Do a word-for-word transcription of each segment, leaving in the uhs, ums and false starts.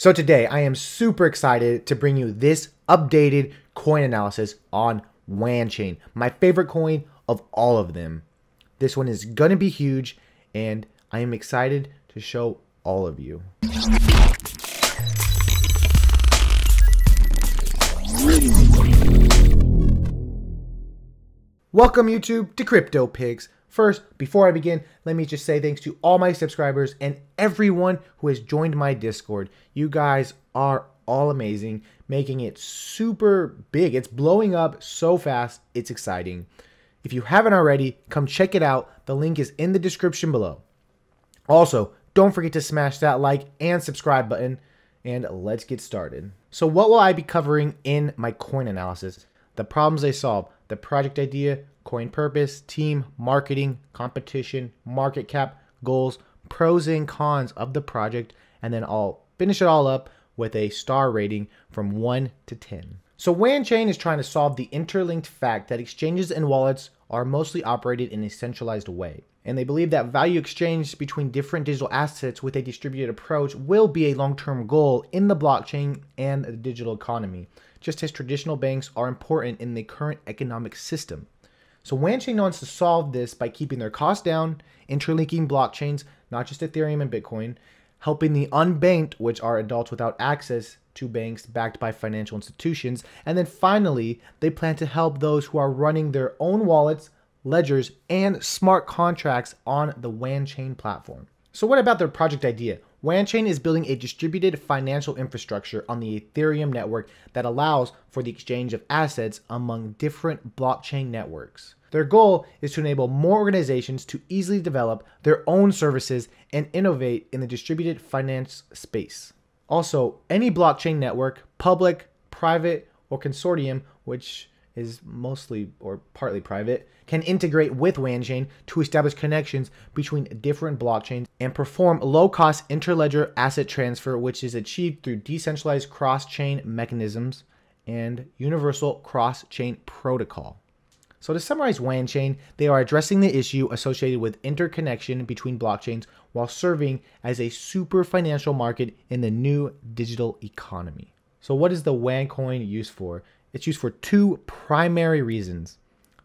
So today I am super excited to bring you this updated coin analysis on Wanchain, my favorite coin of all of them. This one is gonna be huge and I am excited to show all of you. Welcome YouTube to CryptoPigs. First, before I begin, let me just say thanks to all my subscribers and everyone who has joined my Discord. You guys are all amazing, making it super big. It's blowing up so fast, it's exciting. If you haven't already, come check it out. The link is in the description below. Also, don't forget to smash that like and subscribe button, and let's get started. So what will I be covering in my coin analysis? The problems they solve, the project idea, coin purpose, team, marketing, competition, market cap, goals, pros and cons of the project, and then I'll finish it all up with a star rating from one to ten. So Wanchain is trying to solve the interlinked fact that exchanges and wallets are mostly operated in a centralized way. And they believe that value exchange between different digital assets with a distributed approach will be a long-term goal in the blockchain and the digital economy, just as traditional banks are important in the current economic system. So Wanchain wants to solve this by keeping their costs down, interlinking blockchains, not just Ethereum and Bitcoin, helping the unbanked, which are adults without access to banks backed by financial institutions, and then finally, they plan to help those who are running their own wallets, ledgers, and smart contracts on the Wanchain platform. So what about their project idea? Wanchain is building a distributed financial infrastructure on the Ethereum network that allows for the exchange of assets among different blockchain networks. Their goal is to enable more organizations to easily develop their own services and innovate in the distributed finance space. Also, any blockchain network, public, private, or consortium, which is mostly or partly private, can integrate with Wanchain to establish connections between different blockchains and perform low-cost interledger asset transfer, which is achieved through decentralized cross-chain mechanisms and universal cross-chain protocol. So to summarize Wanchain, they are addressing the issue associated with interconnection between blockchains while serving as a super financial market in the new digital economy. So what is the Wanchain used for? It's used for two primary reasons.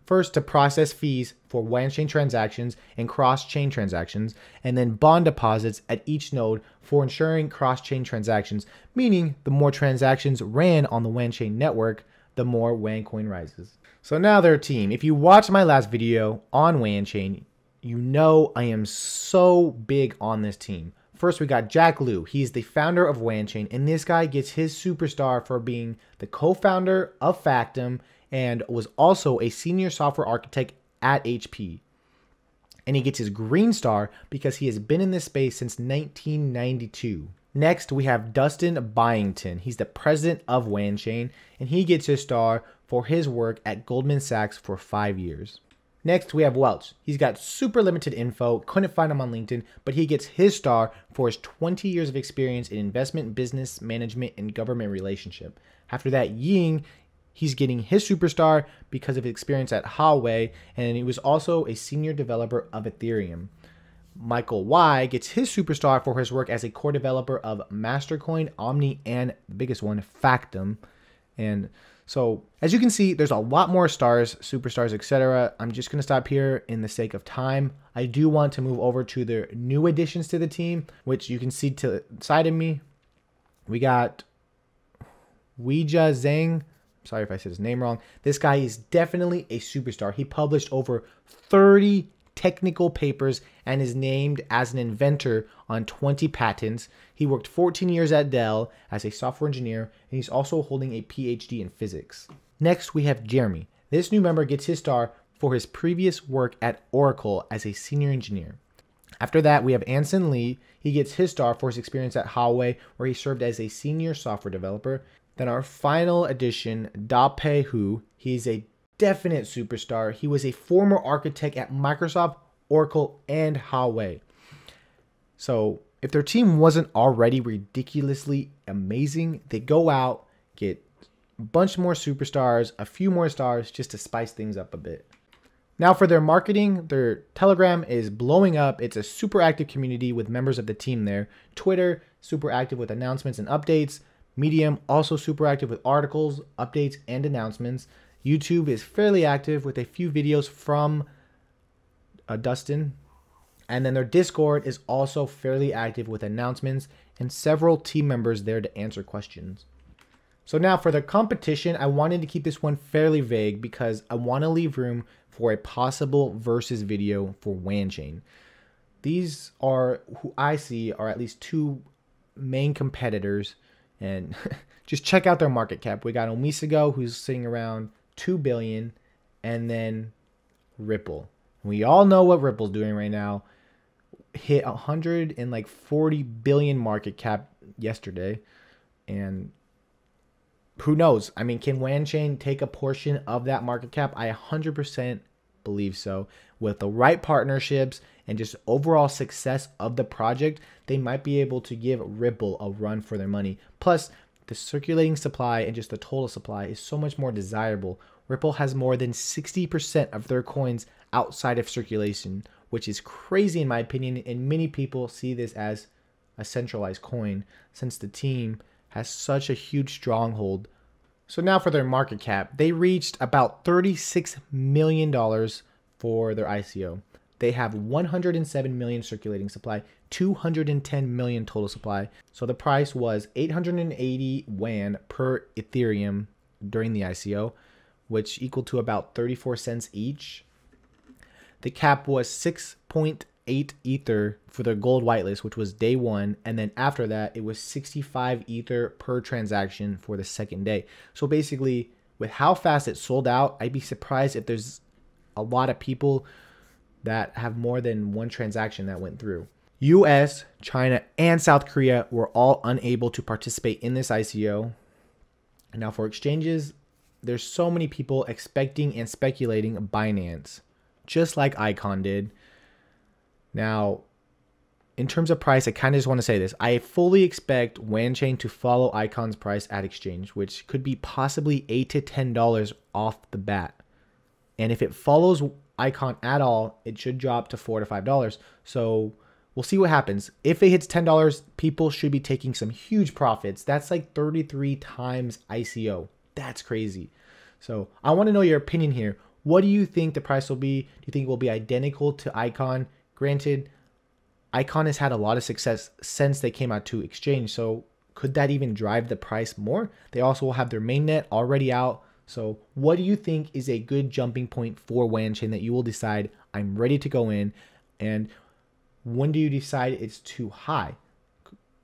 First, to process fees for Wanchain transactions and cross-chain transactions, and then bond deposits at each node for ensuring cross-chain transactions, meaning the more transactions ran on the Wanchain network, the more Wanchain rises. So now their team. If you watched my last video on Wanchain, you know I am so big on this team. First, we got Jack Liu. He's the founder of Wanchain, and this guy gets his superstar for being the co-founder of Factum and was also a senior software architect at H P. And he gets his green star because he has been in this space since nineteen ninety-two. Next, we have Dustin Byington. He's the president of Wanchain, and he gets his star for his work at Goldman Sachs for five years. Next, we have Welch. He's got super limited info, couldn't find him on LinkedIn, but he gets his star for his twenty years of experience in investment, business, management, and government relationship. After that, Ying, he's getting his superstar because of his experience at Huawei, and he was also a senior developer of Ethereum. Michael Y gets his superstar for his work as a core developer of Mastercoin, Omni, and the biggest one, Factum. And so, as you can see, there's a lot more stars, superstars, et cetera. I'm just going to stop here in the sake of time. I do want to move over to the new additions to the team, which you can see to the side of me. We got Weijia Zhang. Sorry if I said his name wrong. This guy is definitely a superstar. He published over thirty technical papers and is named as an inventor on twenty patents. He worked fourteen years at Dell as a software engineer, and he's also holding a P H D in physics. Next, we have Jeremy. This new member gets his star for his previous work at Oracle as a senior engineer. After that, we have Anson Lee. He gets his star for his experience at Huawei, where he served as a senior software developer. Then our final addition, Da Pei Hu. He's a definite superstar. He was a former architect at Microsoft, Oracle, and Huawei. So if their team wasn't already ridiculously amazing, they go out, get a bunch more superstars, a few more stars just to spice things up a bit. Now for their marketing, their Telegram is blowing up. It's a super active community with members of the team there. Twitter, super active with announcements and updates. Medium, also super active with articles, updates, and announcements. YouTube is fairly active with a few videos from uh, Dustin. And then their Discord is also fairly active with announcements and several team members there to answer questions. So now for the competition, I wanted to keep this one fairly vague because I want to leave room for a possible versus video for Wanchain. These are, who I see, are at least two main competitors. And just check out their market cap. We got OmiseGO, who's sitting around two billion dollars, and then Ripple. We all know what Ripple's doing right now. Hit one hundred forty billion dollars market cap yesterday. And who knows? I mean, can Wanchain take a portion of that market cap? I one hundred percent believe so. With the right partnerships and just overall success of the project, they might be able to give Ripple a run for their money. Plus, the circulating supply and just the total supply is so much more desirable. Ripple has more than sixty percent of their coins outside of circulation, which is crazy in my opinion, and many people see this as a centralized coin since the team has such a huge stronghold. So now for their market cap, they reached about thirty-six million dollars for their I C O. They have one hundred seven million dollars circulating supply, two hundred ten million dollars total supply. So the price was eight hundred eighty yuan per Ethereum during the I C O, which equaled to about thirty-four cents each. The cap was six point eight ether for their gold whitelist, which was day one, and then after that it was sixty-five ether per transaction for the second day. So basically, with how fast it sold out, I'd be surprised if there's a lot of people that have more than one transaction that went through. U S, China, and South Korea were all unable to participate in this I C O. And now for exchanges, there's so many people expecting and speculating Binance, just like Icon did. Now, in terms of price, I kind of just want to say this. I fully expect Wanchain to follow Icon's price at exchange, which could be possibly eight to ten dollars off the bat. And if it follows Icon at all, it should drop to four to five dollars. So we'll see what happens. If it hits ten dollars, people should be taking some huge profits. That's like thirty-three times I C O. That's crazy. So I want to know your opinion here. What do you think the price will be? Do you think it will be identical to Icon? Granted, Icon has had a lot of success since they came out to exchange, so could that even drive the price more? They also will have their mainnet already out. So what do you think is a good jumping point for Wanchain that you will decide I'm ready to go in? And when do you decide it's too high?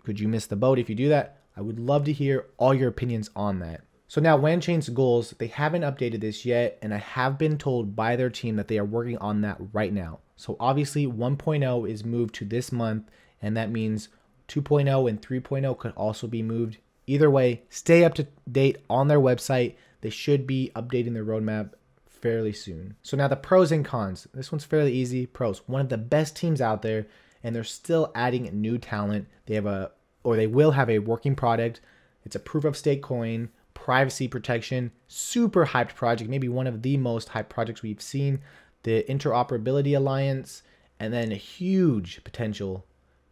Could you miss the boat if you do that? I would love to hear all your opinions on that. So now Wanchain's goals, they haven't updated this yet, and I have been told by their team that they are working on that right now. So obviously one point oh is moved to this month, and that means two point oh and three point oh could also be moved. Either way, stay up to date on their website. They should be updating their roadmap fairly soon. So now the pros and cons. This one's fairly easy. Pros, one of the best teams out there, and they're still adding new talent. They have a, or they will have a working product. It's a proof of stake coin. Privacy protection, super hyped project, maybe one of the most hyped projects we've seen, the interoperability alliance, and then a huge potential.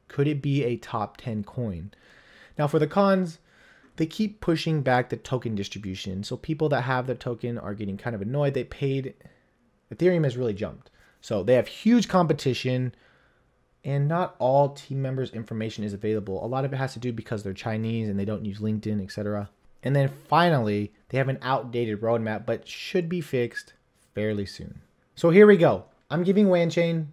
Could it be a top ten coin? Now for the cons, they keep pushing back the token distribution. So people that have the token are getting kind of annoyed. They paid, Ethereum has really jumped. So they have huge competition, and not all team members' information is available. A lot of it has to do because they're Chinese and they don't use LinkedIn, et cetera. And then finally, they have an outdated roadmap, but should be fixed fairly soon. So here we go. I'm giving Wanchain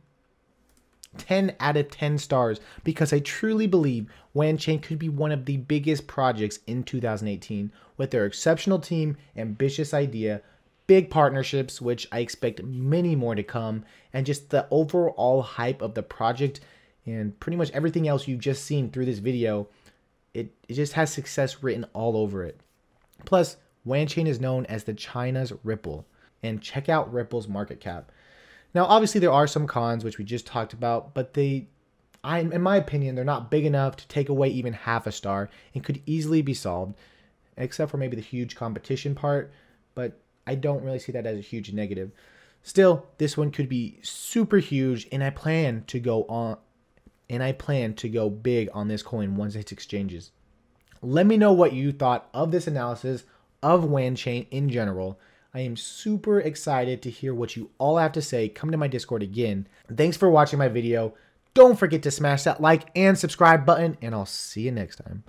ten out of ten stars because I truly believe Wanchain could be one of the biggest projects in two thousand eighteen with their exceptional team, ambitious idea, big partnerships, which I expect many more to come, and just the overall hype of the project and pretty much everything else you've just seen through this video. It, it just has success written all over it. Plus, Wanchain is known as the China's Ripple. And check out Ripple's market cap. Now, obviously, there are some cons, which we just talked about. But they, I, in my opinion, they're not big enough to take away even half a star. And could easily be solved. Except for maybe the huge competition part. But I don't really see that as a huge negative. Still, this one could be super huge. And I plan to go on and I plan to go big on this coin once it hits exchanges. Let me know what you thought of this analysis of Wanchain in general. I am super excited to hear what you all have to say. Come to my Discord again. Thanks for watching my video. Don't forget to smash that like and subscribe button, and I'll see you next time.